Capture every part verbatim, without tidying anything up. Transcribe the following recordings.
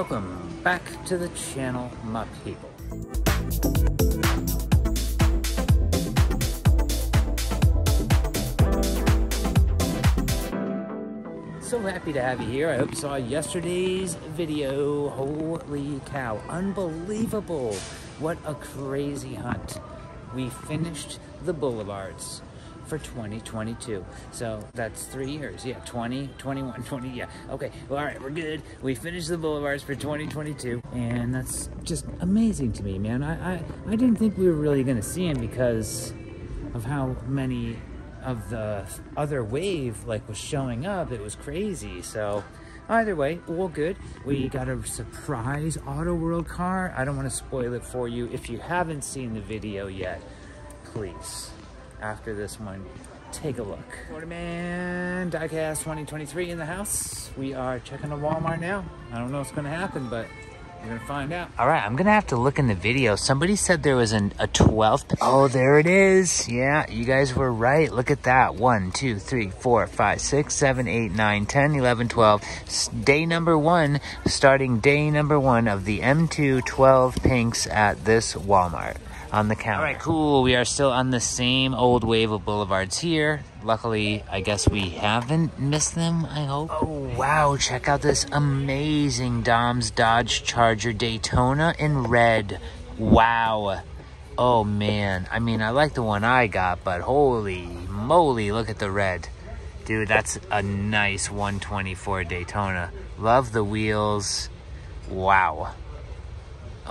welcome back to the channel, my people. So happy to have you here. I hope you saw yesterday's video. Holy cow, unbelievable. What a crazy hunt. We finished the Boulevards for twenty twenty-two. So that's three years. Yeah, twenty, twenty-one, twenty, yeah. Okay, well, all right, we're good. We finished the Boulevards for twenty twenty-two, and that's just amazing to me, man. I, I, I didn't think we were really gonna see him because of how many of the other wave like was showing up. It was crazy. So either way, all good. We got a surprise Auto World car. I don't want to spoil it for you. If you haven't seen the video yet, please, after this one, take a look. Motorman Diecast twenty twenty-three in the house. We are checking a Walmart now. I don't know what's gonna happen, but we're gonna find out. All right, I'm gonna have to look in the video. Somebody said there was an, a twelfth. Oh, there it is. Yeah, you guys were right. Look at that. One, two, three, four, five, six, seven, eight, nine, ten, eleven, twelve. Day number one, starting day number one of the M two twelve pinks at this Walmart. On the counter. All right, cool. We are still on the same old wave of Boulevards here. Luckily, I guess we haven't missed them, I hope. Oh, wow. Check out this amazing Dom's Dodge Charger Daytona in red. Wow. Oh, man. I mean, I like the one I got, but holy moly, look at the red. Dude, that's a nice one twenty-four Daytona. Love the wheels. Wow.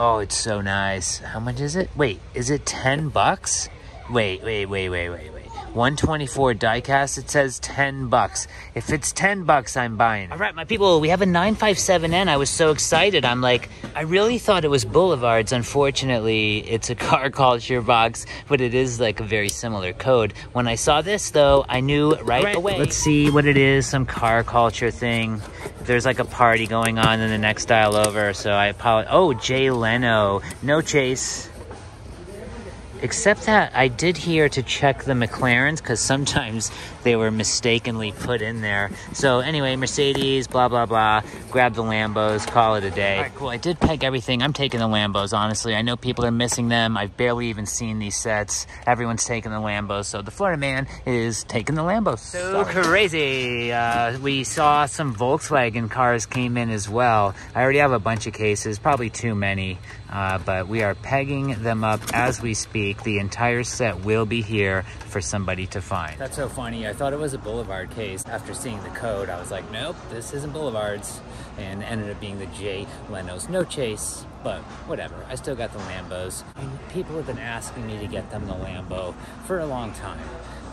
Oh, it's so nice. How much is it? Wait, is it ten bucks? Wait, wait, wait, wait, wait, wait. one twenty-four diecast, it says ten bucks. If it's ten bucks, I'm buying it. All right, my people, we have a nine five seven N. I was so excited. I'm like, I really thought it was Boulevards. Unfortunately, it's a car called Sheerbox, but it is like a very similar code. When I saw this though, I knew right, right away. Let's see what it is, some car culture thing. There's like a party going on in the next dial over, so I apologize. Oh, Jay Leno, no chase. Except that I did hear to check the McLarens because sometimes they were mistakenly put in there. So anyway, Mercedes, blah, blah, blah. Grab the Lambos, call it a day. All right, cool. I did peg everything. I'm taking the Lambos, honestly. I know people are missing them. I've barely even seen these sets. Everyone's taking the Lambos. So the Florida man is taking the Lambos. So Sorry. crazy. Uh, we saw some Volkswagen cars came in as well. I already have a bunch of cases, probably too many. Uh, but we are pegging them up as we speak. The entire set will be here for somebody to find. That's so funny. I thought it was a Boulevard case. After seeing the code, I was like, nope, this isn't Boulevards, and ended up being the Jay Leno's no chase, but whatever. I still got the Lambos. I mean, people have been asking me to get them the Lambo for a long time,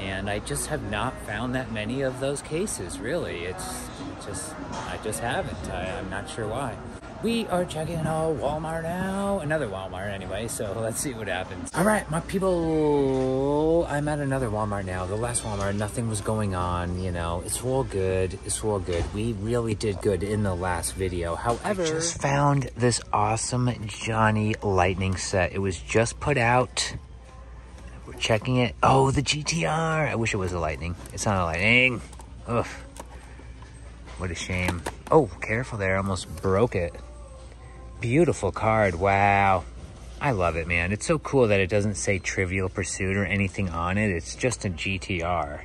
and I just have not found that many of those cases, really. It's just, I just haven't. I, I'm not sure why. We are checking out Walmart now. Another Walmart anyway, so let's see what happens. All right, my people, I'm at another Walmart now. The last Walmart, nothing was going on, you know. It's all good, it's all good. We really did good in the last video. However, I just found this awesome Johnny Lightning set. It was just put out. We're checking it. Oh, the G T R. I wish it was a Lightning. It's not a Lightning. Ugh. What a shame. Oh, careful there, I almost broke it. Beautiful card, wow. I love it, man. It's so cool that it doesn't say Trivial Pursuit or anything on it. It's just a G T R.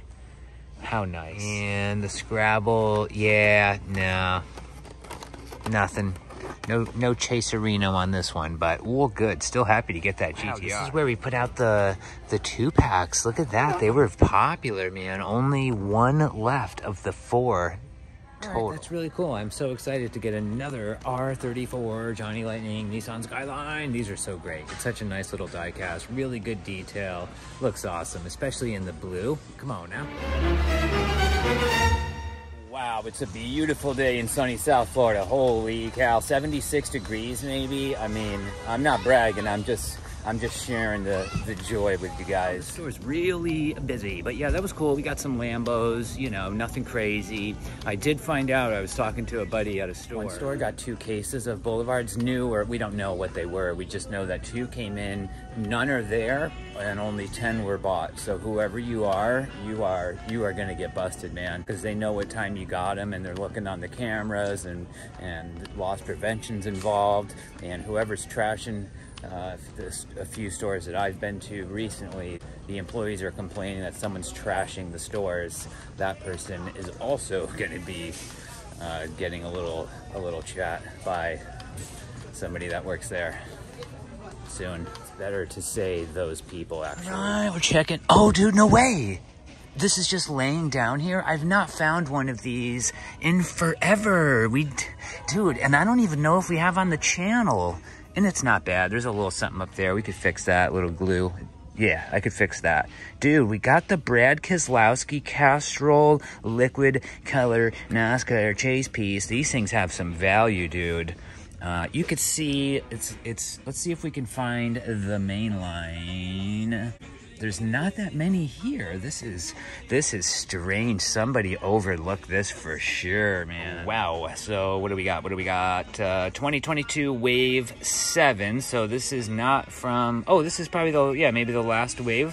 How nice. And the Scrabble, yeah, no. Nothing. No no Chaserino on this one, but all good. Still happy to get that G T R. Wow, this is where we put out the the two packs. Look at that, they were popular, man. Only one left of the four. Right, that's really cool. I'm so excited to get another R thirty-four Johnny Lightning Nissan Skyline. These are so great. It's such a nice little die cast. Really good detail. Looks awesome, especially in the blue. Come on now. Wow, it's a beautiful day in sunny South Florida. Holy cow, seventy-six degrees maybe. I mean, I'm not bragging. I'm just, I'm just sharing the, the joy with you guys. The store's really busy, but yeah, that was cool. We got some Lambos, you know, nothing crazy. I did find out, I was talking to a buddy at a store. One store got two cases of Boulevards, new, or we don't know what they were. We just know that two came in, none are there, and only ten were bought. So whoever you are, you are you are gonna get busted, man, because they know what time you got them, and they're looking on the cameras, and, and loss prevention's involved, and whoever's trashing, Uh, this, a few stores that I've been to recently, the employees are complaining that someone's trashing the stores. That person is also going to be uh, getting a little a little chat by somebody that works there soon. It's better to say those people, actually. All right, we're checking. Oh, dude, no way. This is just laying down here. I've not found one of these in forever. We, dude, and I don't even know if we have on the channel. And it's not bad. There's a little something up there. We could fix that, a little glue. Yeah, I could fix that. Dude, we got the Brad Keselowski Castrol Liquid Color NASCAR Chase piece. These things have some value, dude. Uh, you could see, it's, it's, let's see if we can find the main line. There's not that many here. This is this is strange. Somebody overlooked this for sure, man. Wow. So what do we got? What do we got? Uh, twenty twenty-two Wave seven. So this is not from... Oh, this is probably the... Yeah, maybe the last wave.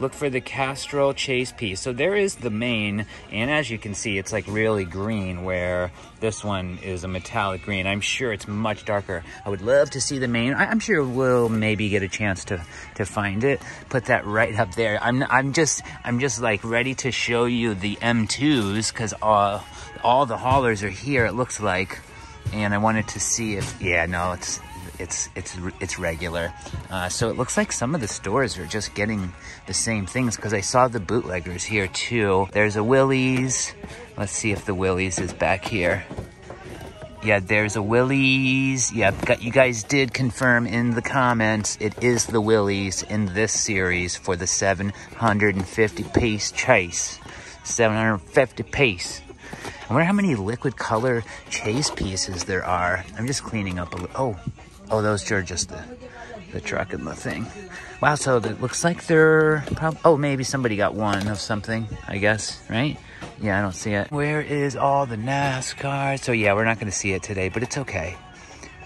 Look for the Castrol Chase piece. So there is the main. And as you can see, it's like really green where this one is a metallic green. I'm sure it's much darker. I would love to see the main. I'm sure we'll maybe get a chance to to find it. Put that right up there. I'm I'm just I'm just like ready to show you the M twos because all all the haulers are here. It looks like, and I wanted to see if yeah no it's it's it's it's regular. Uh, so it looks like some of the stores are just getting the same things because I saw the bootleggers here too. There's a Willys. Let's see if the Willys is back here. Yeah, there's a Willys. Yeah, got, you guys did confirm in the comments. It is the Willys in this series for the seven hundred fifty piece chase. seven hundred fifty piece. I wonder how many liquid color chase pieces there are. I'm just cleaning up a little. Oh, oh, those are just the, the truck and the thing. Wow, so it looks like they're... Prob oh, maybe somebody got one of something, I guess, right? Yeah, I don't see it. Where is all the NASCAR? So yeah, we're not going to see it today, but it's okay.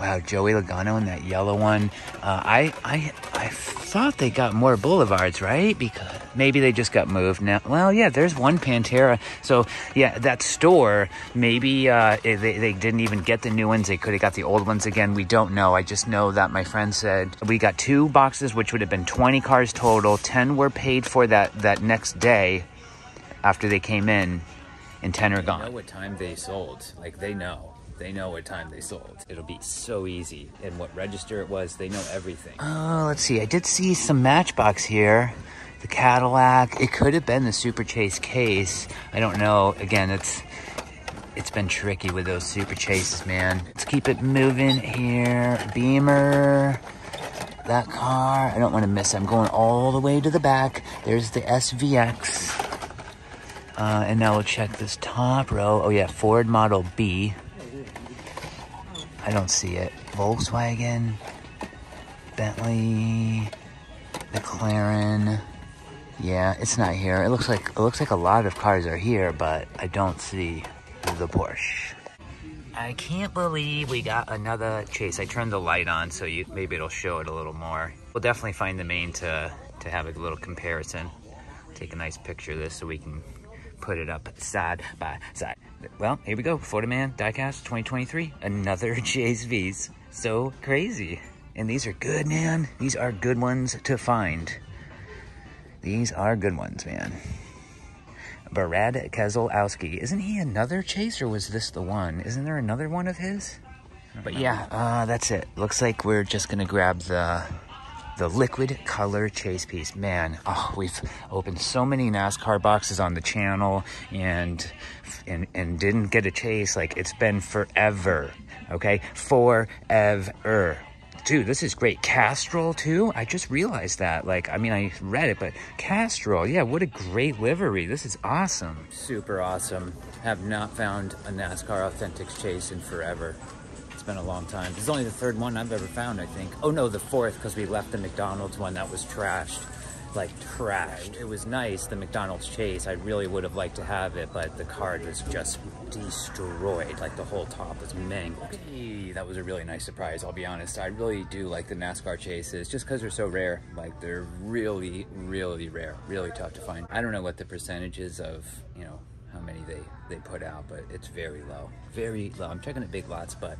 Wow, Joey Logano in that yellow one. Uh, I I I thought they got more Boulevards, right? Because maybe they just got moved now. Well, yeah, there's one Pantera. So yeah, that store, maybe uh, they, they didn't even get the new ones. They could have got the old ones again. We don't know. I just know that my friend said we got two boxes, which would have been twenty cars total. ten were paid for that, that next day. After they came in, and ten are gone. They know what time they sold. Like, they know. They know what time they sold. It'll be so easy. And what register it was, they know everything. Oh, let's see. I did see some Matchbox here. The Cadillac. It could have been the Super Chase case. I don't know. Again, it's it's been tricky with those Super Chases, man. Let's keep it moving here. Beamer. That car. I don't want to miss it. I'm going all the way to the back. There's the S V X. Uh, and now we'll check this top row. Oh yeah, Ford Model B. I don't see it. Volkswagen, Bentley, McLaren. Yeah, it's not here. It looks like it looks like a lot of cars are here, but I don't see the Porsche. I can't believe we got another chase. I turned the light on, so you, maybe it'll show it a little more. We'll definitely find the main to to have a little comparison. Take a nice picture of this so we can put it up side by side. Well, here we go. Florida Man Diecast twenty twenty-three. Another J S Vs. So crazy. And these are good, man. These are good ones to find. These are good ones, man. Brad Keselowski. Isn't he another chase, or was this the one? Isn't there another one of his? But yeah, uh, that's it. Looks like we're just going to grab the... the liquid color chase piece. Man, oh, we've opened so many NASCAR boxes on the channel and and and didn't get a chase. Like, it's been forever. Okay, forever. Dude, this is great. Castrol too? I just realized that. Like, I mean, I read it, but Castrol, yeah, what a great livery. This is awesome. Super awesome. Have not found a NASCAR Authentics chase in forever. It's been a long time. This is only the third one I've ever found, I think. Oh no, the fourth, because we left the McDonald's one that was trashed. Like, trashed. It was nice, the McDonald's chase. I really would have liked to have it, but the card was just destroyed. Like, the whole top was mangled. Hey, that was a really nice surprise, I'll be honest. I really do like the NASCAR chases, just because they're so rare. Like, they're really, really rare. Really tough to find. I don't know what the percentage is of, you know, how many they, they put out, but it's very low. Very low. I'm checking at Big Lots, but...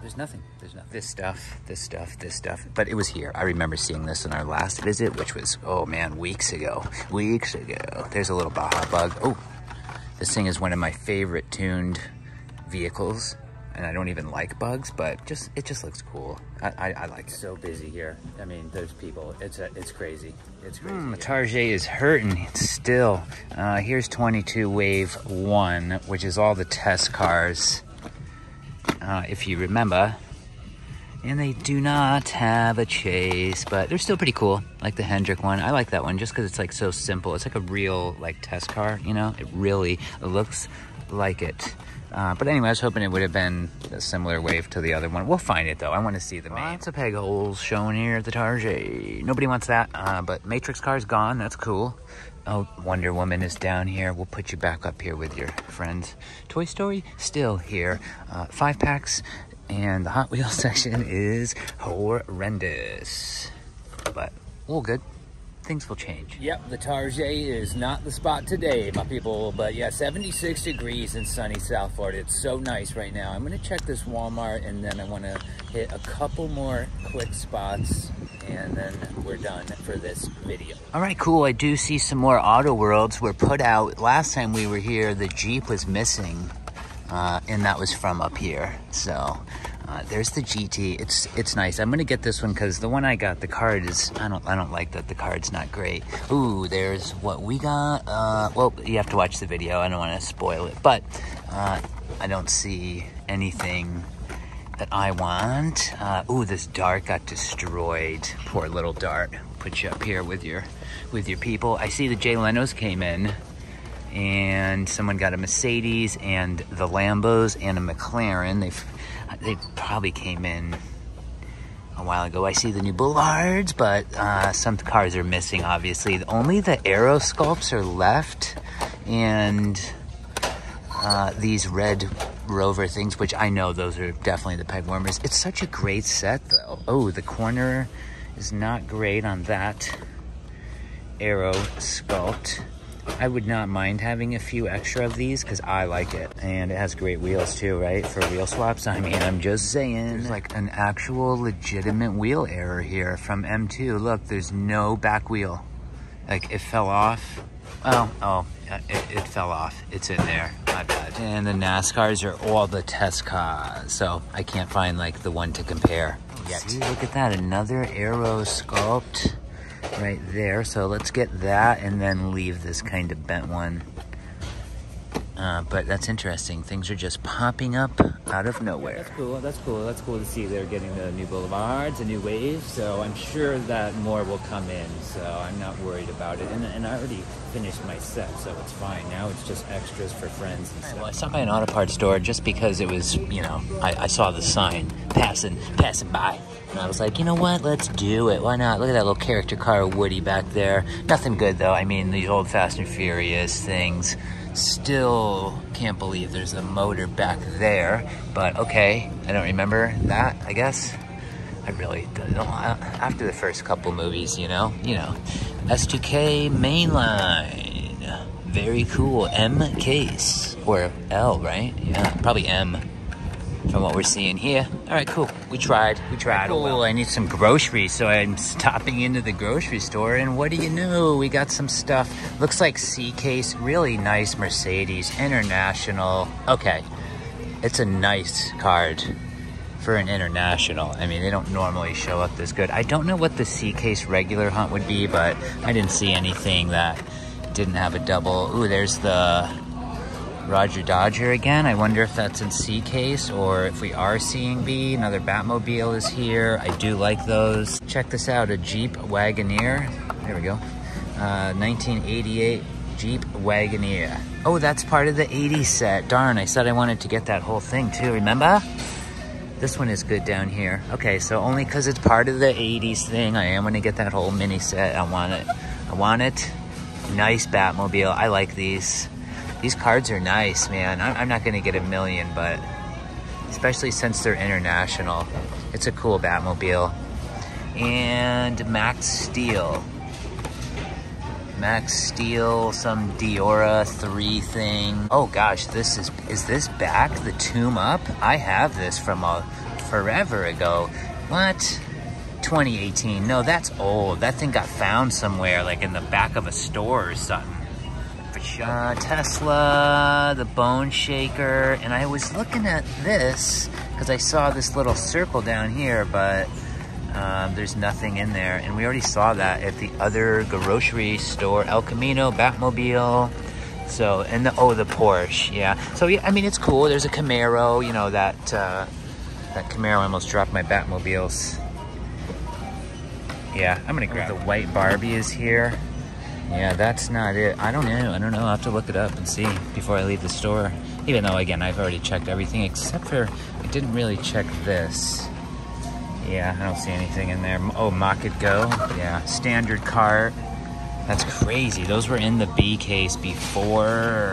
There's nothing, there's nothing. This stuff, this stuff, this stuff. But it was here. I remember seeing this in our last visit, which was, oh man, weeks ago. Weeks ago. There's a little Baja Bug. Oh, this thing is one of my favorite tuned vehicles. And I don't even like bugs, but just it just looks cool. I, I, I like it. So busy here. I mean, there's people. It's a, it's crazy. It's crazy. Mm, Target is hurting. It's still. Uh, here's twenty-two Wave one, which is all the test cars. Uh, if you remember, and they do not have a chase, but they're still pretty cool. Like the Hendrick one, I like that one just because it's like so simple. It's like a real like test car, you know. It really looks like it. Uh, but anyway, I was hoping it would have been a similar wave to the other one. We'll find it though. I want to see the main. Lots of peg holes shown here at the Target. Nobody wants that. Uh, but Matrix car's gone. That's cool. Oh, Wonder Woman is down here. We'll put you back up here with your friends. Toy Story, still here. Uh, five packs, and the Hot Wheels section is horrendous. But all good. Things will change. Yep, the Target is not the spot today, my people. But yeah, seventy-six degrees in sunny South Florida. It's so nice right now. I'm going to check this Walmart, and then I want to hit a couple more quick spots. And then we're done for this video. All right, cool. I do see some more Auto Worlds were put out. Last time we were here, the Jeep was missing, uh, and that was from up here. So uh, there's the G T. It's it's nice. I'm gonna get this one because the one I got, the card is I don't I don't like that the card's not great. Ooh, there's what we got. Uh, well, you have to watch the video. I don't want to spoil it, but uh, I don't see anything that I want. Uh, ooh, this dart got destroyed. Poor little dart. Put you up here with your with your people. I see the Jay Leno's came in, and someone got a Mercedes and the Lambos and a McLaren. They've they probably came in a while ago. I see the new Boulevards, but uh, some cars are missing. Obviously, only the Aero Sculpts are left, and uh, these red Rover things, which I know those are definitely the peg warmers. It's such a great set though. Oh, the corner is not great on that Aero Sculpt. I would not mind having a few extra of these because I like it. And it has great wheels too, right? For wheel swaps. I mean, I'm just saying. There's like an actual legitimate wheel error here from M two. Look, there's no back wheel. Like it fell off. Oh, oh, it, it fell off. It's in there. My bad. And the NASCARs are all the test cars, so I can't find like the one to compare yet. See, look at that, another Aero Sculpt right there. So let's get that and then leave this kind of bent one. Uh, but that's interesting. Things are just popping up out of nowhere. Yeah, that's cool. That's cool. That's cool to see they're getting the new Boulevards, a new Wave. So I'm sure that more will come in. So I'm not worried about it. And, and I already finished my set, so it's fine. Now it's just extras for friends and stuff. Well, I stopped by an auto parts store just because it was, you know, I, I saw the sign passing, passing by. And I was like, you know what? Let's do it. Why not? Look at that little character car Woody back there. Nothing good, though. I mean, these old Fast and Furious things. Still can't believe there's a motor back there, but okay, I don't remember that, I guess. I really don't. After the first couple movies, you know, you know. S two K mainline. Very cool. M case. Or L, right? Yeah, probably M from what we're seeing here. All right, cool. We tried. We tried. Oh, well, I need some groceries, so I'm stopping into the grocery store, and what do you know? We got some stuff. Looks like C-Case, really nice Mercedes, International. Okay, it's a nice card for an International. I mean, they don't normally show up this good. I don't know what the C-Case regular hunt would be, but I didn't see anything that didn't have a double. Ooh, there's the Roger Dodger again. I wonder if that's in C case or if we are seeing B. Another Batmobile is here. I do like those. Check this out, a Jeep Wagoneer. There we go. Uh, nineteen eighty-eight Jeep Wagoneer. Oh, that's part of the eighties set. Darn, I said I wanted to get that whole thing too, remember? This one is good down here. Okay, so only because it's part of the eighties thing, I am going to get that whole mini set. I want it. I want it. Nice Batmobile. I like these. These cards are nice, man. I'm not going to get a million, but especially since they're international. It's a cool Batmobile. And Max Steel. Max Steel, some Deora three thing. Oh gosh, this is, is this back, the tomb up? I have this from a forever ago. What? twenty eighteen, no, that's old. That thing got found somewhere, like in the back of a store or something. Uh, Tesla, the Bone Shaker, and I was looking at this because I saw this little circle down here, but um, there's nothing in there. And we already saw that at the other grocery store, El Camino, Batmobile. So, and the, oh, the Porsche, yeah. So, yeah, I mean, it's cool. There's a Camaro, you know, that, uh, that Camaro almost dropped my Batmobiles. Yeah, I'm gonna grab it. The white Barbie is here. Yeah, that's not it. I don't know. I don't know. I'll have to look it up and see before I leave the store. Even though, again, I've already checked everything except for I didn't really check this. Yeah, I don't see anything in there. Oh, Mach It Go. Yeah, standard cart. That's crazy. Those were in the B case before.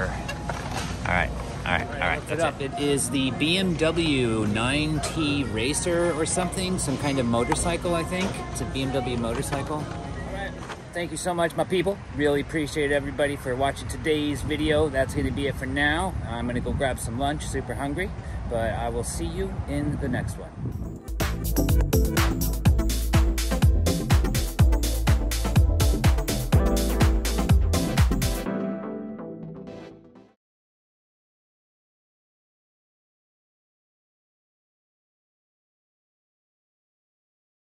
All right. All right, all right, all right, that's it, up. It. It is the B M W nine T Racer or something, some kind of motorcycle, I think. It's a B M W motorcycle. All right, thank you so much, my people. Really appreciate everybody for watching today's video. That's gonna be it for now. I'm gonna go grab some lunch, super hungry, but I will see you in the next one.